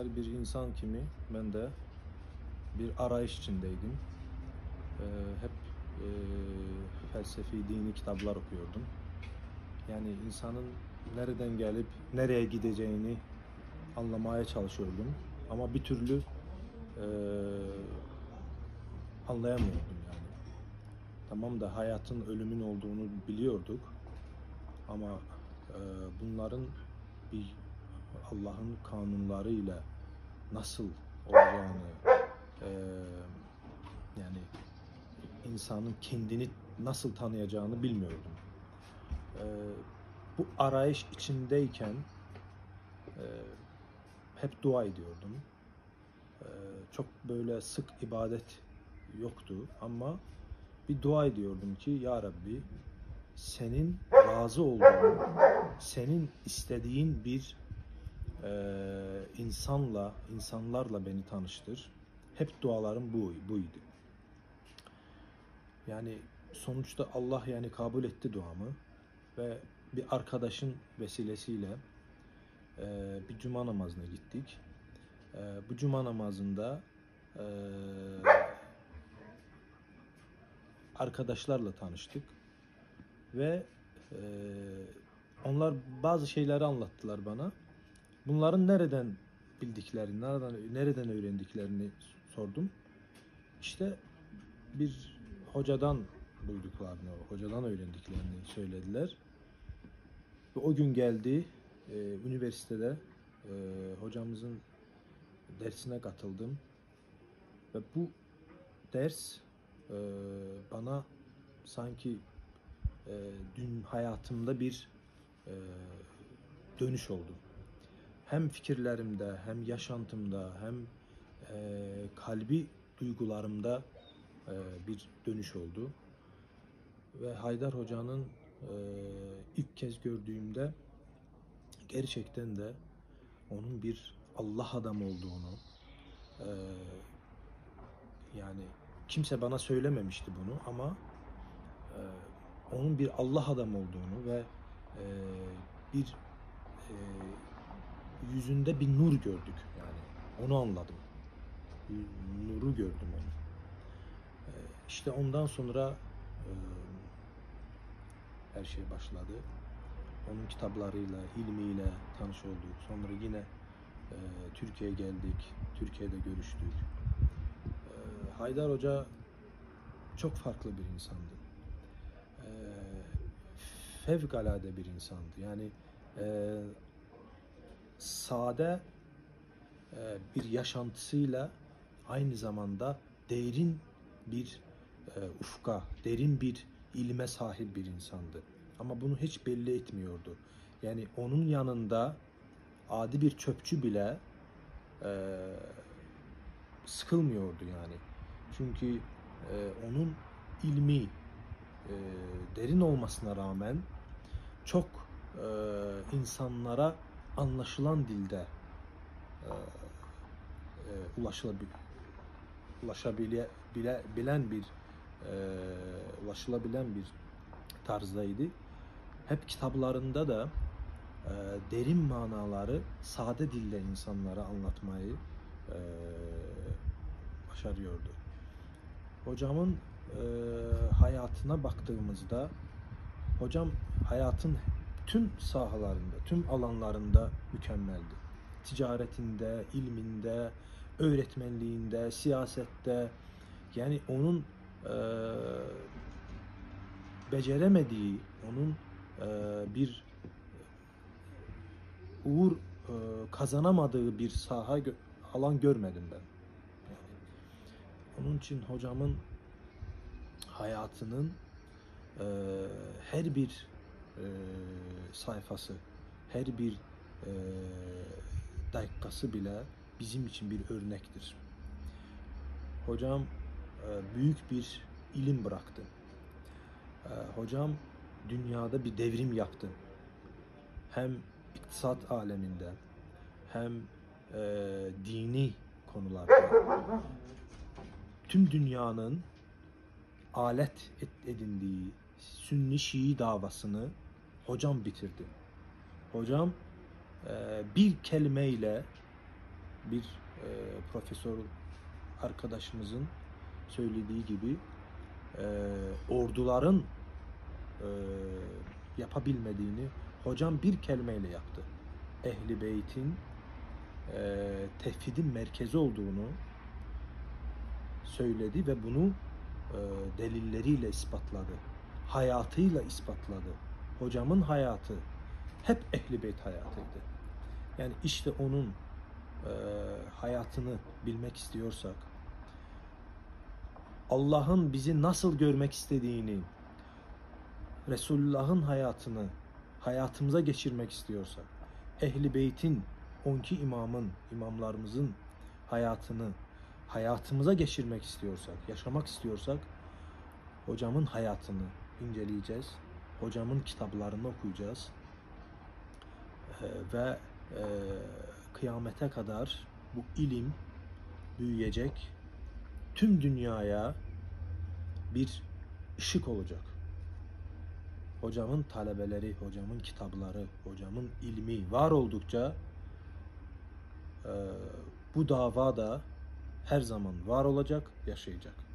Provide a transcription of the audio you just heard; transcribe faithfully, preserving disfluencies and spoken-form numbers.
her bir insan kimi ben de bir arayış içindeydim. Ee, hep e, felsefi, dini kitaplar okuyordum. Yani insanın nereden gelip nereye gideceğini anlamaya çalışıyordum. Ama bir türlü e, anlayamıyordum yani. Tamam da hayatın ölümün olduğunu biliyorduk. Ama e, bunların bir Allah'ın kanunlarıyla nasıl olacağını, e, yani insanın kendini nasıl tanıyacağını bilmiyordum. E, bu arayış içindeyken e, hep dua ediyordum. E, çok böyle sık ibadet yoktu ama bir dua ediyordum ki ya Rabbi, senin razı olduğun, senin istediğin bir Ee, insanla, insanlarla beni tanıştır. Hep dualarım bu, buydu. Yani sonuçta Allah yani kabul etti duamı ve bir arkadaşın vesilesiyle e, bir cuma namazına gittik. E, bu cuma namazında e, arkadaşlarla tanıştık ve e, onlar bazı şeyleri anlattılar bana. Bunların nereden bildiklerini, nereden, nereden öğrendiklerini sordum. İşte bir hocadan duyduklarını, hocadan öğrendiklerini söylediler. Ve o gün geldi, e, üniversitede e, hocamızın dersine katıldım. Ve bu ders e, bana sanki e, dün hayatımda bir e, dönüş oldu. Hem fikirlerimde, hem yaşantımda, hem e, kalbi duygularımda e, bir dönüş oldu. Ve Haydar Hoca'nın e, ilk kez gördüğümde gerçekten de onun bir Allah adamı olduğunu, e, yani kimse bana söylememişti bunu ama e, onun bir Allah adamı olduğunu ve e, bir e, yüzünde bir nur gördük yani. Onu anladım. Nuru gördüm onu. İşte ondan sonra e, her şey başladı. Onun kitaplarıyla, ilmiyle tanış olduk. Sonra yine e, Türkiye'ye geldik. Türkiye'de görüştük. E, Haydar Hoca çok farklı bir insandı. E, fevkalade bir insandı. Yani e, sade bir yaşantısıyla aynı zamanda derin bir ufka, derin bir ilme sahip bir insandı. Ama bunu hiç belli etmiyordu. Yani onun yanında adi bir çöpçü bile sıkılmıyordu yani. Çünkü onun ilmi derin olmasına rağmen çok insanlara anlaşılan dilde e, e, ulaşılabilen ulaşabile, bile, bilen bir e, ulaşılabilen bir tarzdaydı. Hep kitaplarında da e, derin manaları sade dille insanlara anlatmayı e, başarıyordu. Hocamın e, hayatına baktığımızda hocam hayatın tüm sahalarında, tüm alanlarında mükemmeldi. Ticaretinde, ilminde, öğretmenliğinde, siyasette. Yani onun e, beceremediği, onun e, bir uğur e, kazanamadığı bir saha, alan görmedim ben. Yani onun için hocamın hayatının e, her bir E, sayfası, her bir e, dakikası bile bizim için bir örnektir. Hocam e, büyük bir ilim bıraktı. E, hocam dünyada bir devrim yaptı. Hem iktisat aleminde, hem e, dini konularda. Tüm dünyanın alet edindiği Sünni Şii davasını hocam bitirdi. Hocam e, bir kelimeyle bir e, profesör arkadaşımızın söylediği gibi e, orduların e, yapabilmediğini hocam bir kelimeyle yaptı. Ehli Beyt'in e, tevhidin merkezi olduğunu söyledi ve bunu e, delilleriyle ispatladı. Hayatıyla ispatladı. Hocamın hayatı hep Ehli Beyt hayatıydı. Yani işte onun e, hayatını bilmek istiyorsak, Allah'ın bizi nasıl görmek istediğini, Resulullah'ın hayatını hayatımıza geçirmek istiyorsak, Ehli Beyt'in, onki imamın, imamlarımızın hayatını hayatımıza geçirmek istiyorsak, yaşamak istiyorsak, hocamın hayatını inceleyeceğiz. Hocamın kitaplarını okuyacağız. Ee, ve e, kıyamete kadar bu ilim büyüyecek. Tüm dünyaya bir ışık olacak. Hocamın talebeleri, hocamın kitapları, hocamın ilmi var oldukça e, bu dava da her zaman var olacak, yaşayacak.